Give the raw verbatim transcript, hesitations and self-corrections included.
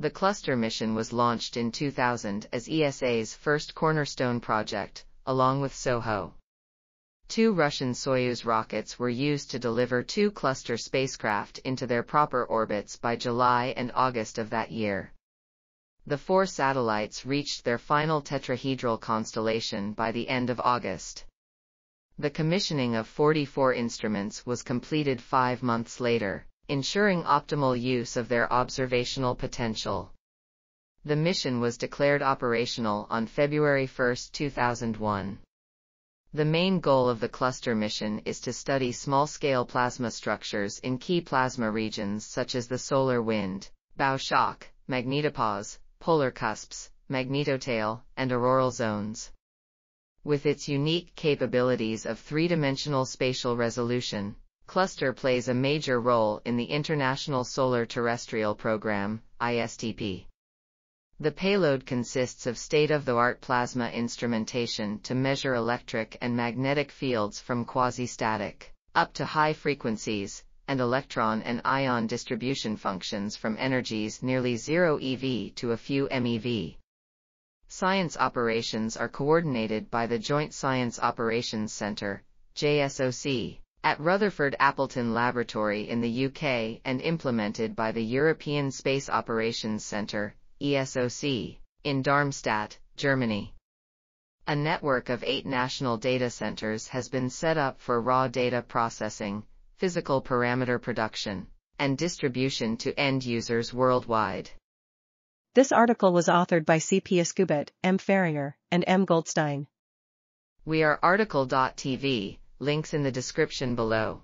the Cluster mission was launched in two thousand as E S A's first cornerstone project, along with SOHO. Two Russian Soyuz rockets were used to deliver two Cluster spacecraft into their proper orbits by July and August of that year. The four satellites reached their final tetrahedral constellation by the end of August. The commissioning of forty-four instruments was completed five months later, ensuring optimal use of their observational potential. The mission was declared operational on February first, two thousand one. The main goal of the Cluster mission is to study small-scale plasma structures in key plasma regions such as the solar wind, bow shock, magnetopause, polar cusps, magnetotail, and auroral zones. With its unique capabilities of three-dimensional spatial resolution, Cluster plays a major role in the International Solar Terrestrial Program, I S T P. The payload consists of state-of-the-art plasma instrumentation to measure electric and magnetic fields from quasi-static up to high frequencies, and electron and ion distribution functions from energies nearly zero eV to a few MeV. Science operations are coordinated by the Joint Science Operations Center, J S O C, at Rutherford-Appleton Laboratory in the U K and implemented by the European Space Operations Center, E S O C, in Darmstadt, Germany. A network of eight national data centers has been set up for raw data processing, physical parameter production, and distribution to end users worldwide. This article was authored by C. P. Escoubet, M. Fehringer, and M. Goldstein. We are article dot T V, links in the description below.